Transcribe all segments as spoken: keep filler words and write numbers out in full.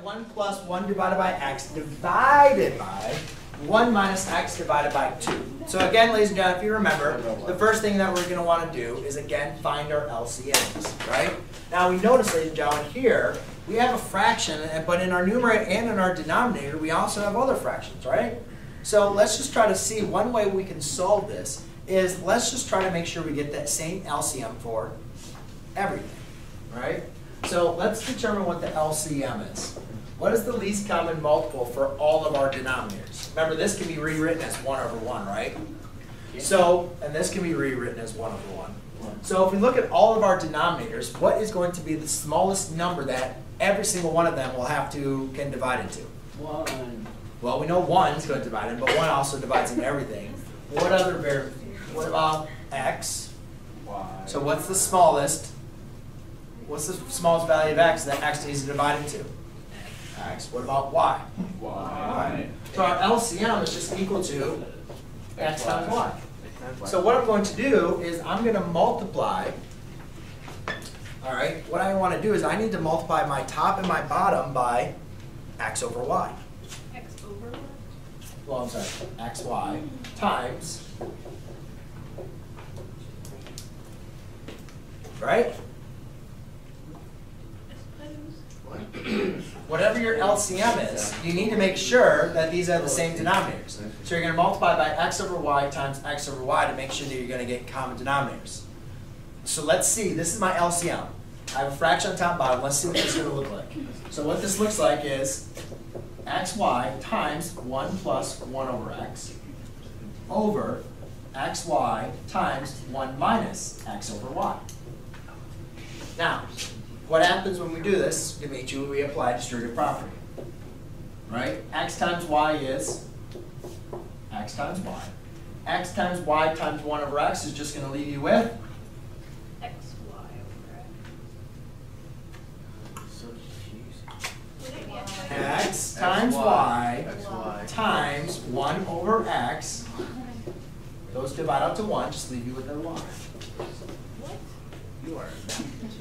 that one plus one divided by x divided by one minus x divided by two. So again, ladies and gentlemen, if you remember, the first thing that we're going to want to do is, again, find our L C Ms, right? Now we notice, ladies and gentlemen, here we have a fraction, but in our numerator and in our denominator, we also have other fractions, right? So let's just try to see one way we can solve this is let's just try to make sure we get that same L C M for everything, right? So let's determine what the L C M is. What is the least common multiple for all of our denominators? Remember, this can be rewritten as one over one, right? Yeah. So, and this can be rewritten as one over one. one. So if we look at all of our denominators, what is going to be the smallest number that every single one of them will have to, can divide into? one. Well, we know one is going to divide in, but one also divides into everything. What other variable? What about x? Y. So what's the smallest? What's the smallest value of x that x needs to divide into? X. What about y? Y. y. So our L C M is just equal to x times y. So what I'm going to do is I'm going to multiply. All right. What I want to do is I need to multiply my top and my bottom by x over y. X over. Well, I'm sorry. X y times. Right. Whatever your L C M is, you need to make sure that these are the same denominators. So you're going to multiply by x over y times x over y to make sure that you're going to get common denominators. So let's see. This is my L C M. I have a fraction on top and bottom. Let's see what this is going to look like. So what this looks like is xy times one plus one over x over xy times one minus x over y. Now, what happens when we do this, Dimitri, we apply distributive property, right? X times y is x times y. X times y times one over x is just going to leave you with xy over x. X times y times one over x. Those divide out to one, just leave you with a y. What? You are a mathematician.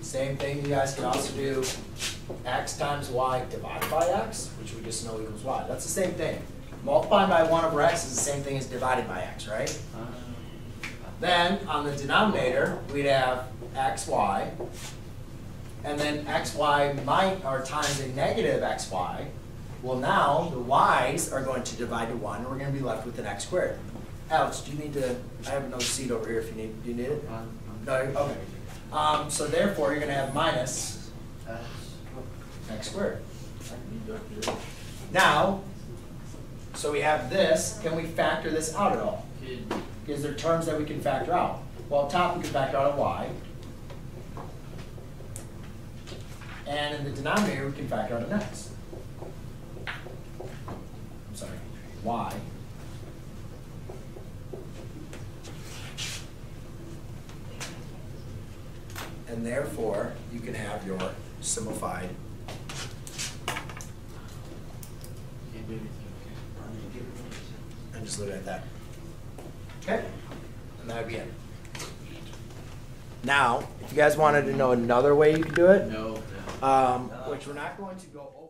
Same thing, you guys can also do x times y divided by x, which we just know equals y. That's the same thing. Multiplying by one over x is the same thing as divided by x, right? Then on the denominator, we'd have xy, and then xy might, or times a negative xy. Well, now the y's are going to divide to one, and we're going to be left with an x squared. Alex, do you need to? I have another seat over here. If you need, do you need it? No. Okay. Um, so therefore, you're going to have minus x squared. Now, so we have this. Can we factor this out at all? Is there terms that we can factor out? Well, up top, we can factor out a y. And in the denominator, we can factor out an x. I'm sorry, y. And therefore, you can have your simplified. And just leave it at that. Okay? And that would be it. Now, if you guys wanted to know another way you could do it, no, no. Um, which we're not going to go over.